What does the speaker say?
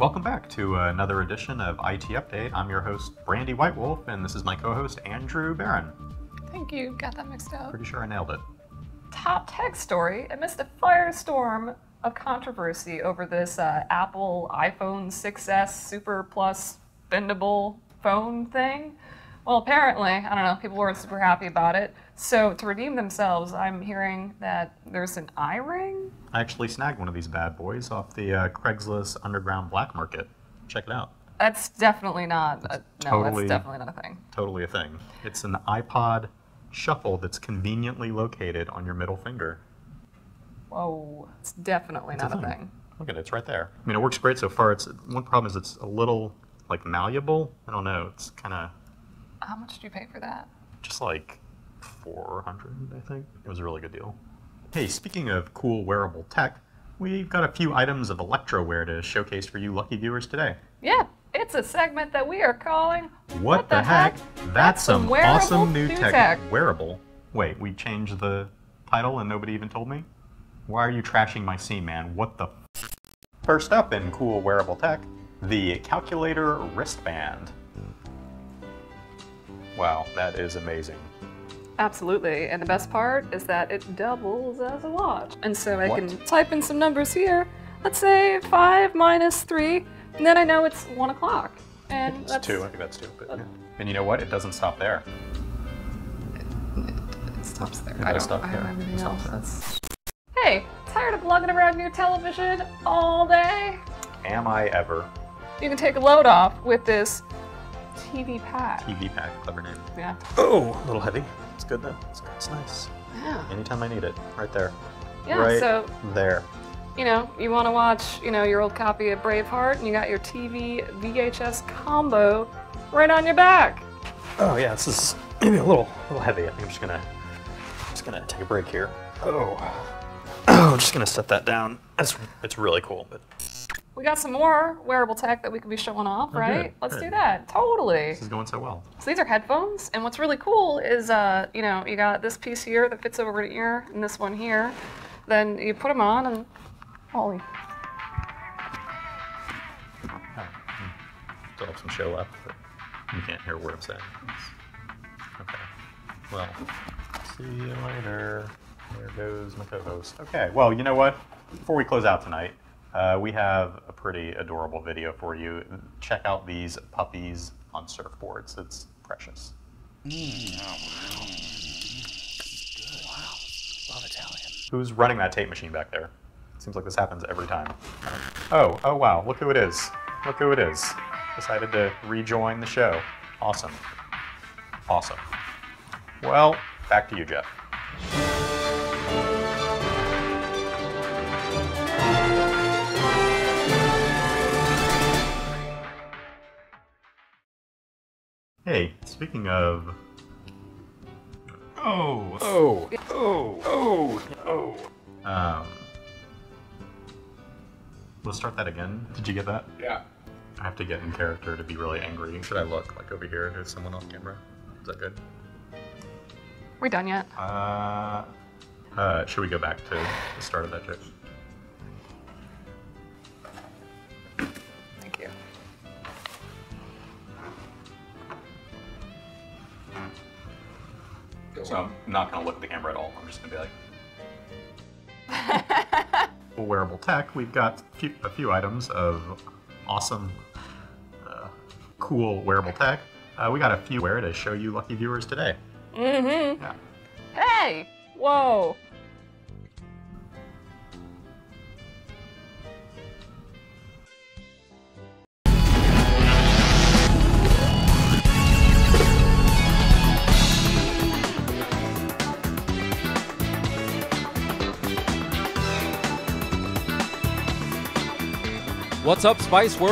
Welcome back to another edition of IT Update. I'm your host, Brandy Whitewolf, and this is my co-host, Andrew Barron. Thank you. Got that mixed up. Pretty sure I nailed it. Top tech story amidst a firestorm of controversy over this Apple iPhone 6S Super Plus bendable phone thing. Well, apparently, I don't know, people weren't super happy about it. So to redeem themselves, I'm hearing that there's an iRing? I actually snagged one of these bad boys off the Craigslist underground black market. Check it out. That's definitely not a thing. It's an iPod shuffle that's conveniently located on your middle finger. Whoa, it's definitely not a thing. Look at it, it's right there. I mean, it works great so far. It's one problem is it's a little like malleable. I don't know, it's kind of... How much did you pay for that? Just like $400, I think. It was a really good deal. Hey, speaking of cool wearable tech, we've got a few items of electroware to showcase for you lucky viewers today. Yeah, it's a segment that we are calling What the Heck? That's some awesome new tech. Wearable? Wait, we changed the title and nobody even told me? Why are you trashing my scene, man? What the f? First up in cool wearable tech, the calculator wristband. Wow, that is amazing. Absolutely, and the best part is that it doubles as a watch. And so I can type in some numbers here. Let's say 5 minus 3, and then I know it's 1 o'clock. And that's 2, I think that's 2. But, yeah. And you know what? It doesn't stop there. It stops there. I don't have anything else. That's... Hey, tired of lugging around your television all day? Am I ever. You can take a load off with this TV pack. TV pack, clever name. Yeah. Oh, a little heavy. It's good though. It's nice. Yeah. Anytime I need it, right there. Yeah. Right so there. You know, you want to watch, you know, your old copy of Braveheart, and you got your TV VHS combo right on your back. Oh yeah, this is maybe a little heavy. I think I'm just gonna take a break here. Oh, I'm just gonna set that down. It's really cool, but. We got some more wearable tech that we could be showing off, right? Good. Let's do that. Totally. This is going so well. So these are headphones, and what's really cool is, you know, you got this piece here that fits over an ear, and this one here. Then you put them on, and holy. Still have some show left, but you can't hear where it's at. Okay. Well, see you later. There goes my co-host. Okay. Well, you know what? Before we close out tonight. We have a pretty adorable video for you. Check out these puppies on surfboards. It's precious. Good. Wow. Love Italian. Who's running that tape machine back there? Seems like this happens every time. Oh wow, look who it is. Look who it is. Decided to rejoin the show. Awesome. Awesome. Well, back to you, Jeff. Hey, speaking of... Let's start that again. Did you get that? Yeah. I have to get in character to be really angry. Should I look like over here? There's someone off camera. Is that good? We done yet? Should we go back to the start of that joke? So I'm not going to look at the camera at all. I'm just going to be like... For wearable tech, we've got a few items of awesome, cool wearable tech. We got a few wear to show you lucky viewers today. Mm-hmm. Yeah. Hey! Whoa! What's up, Spice World?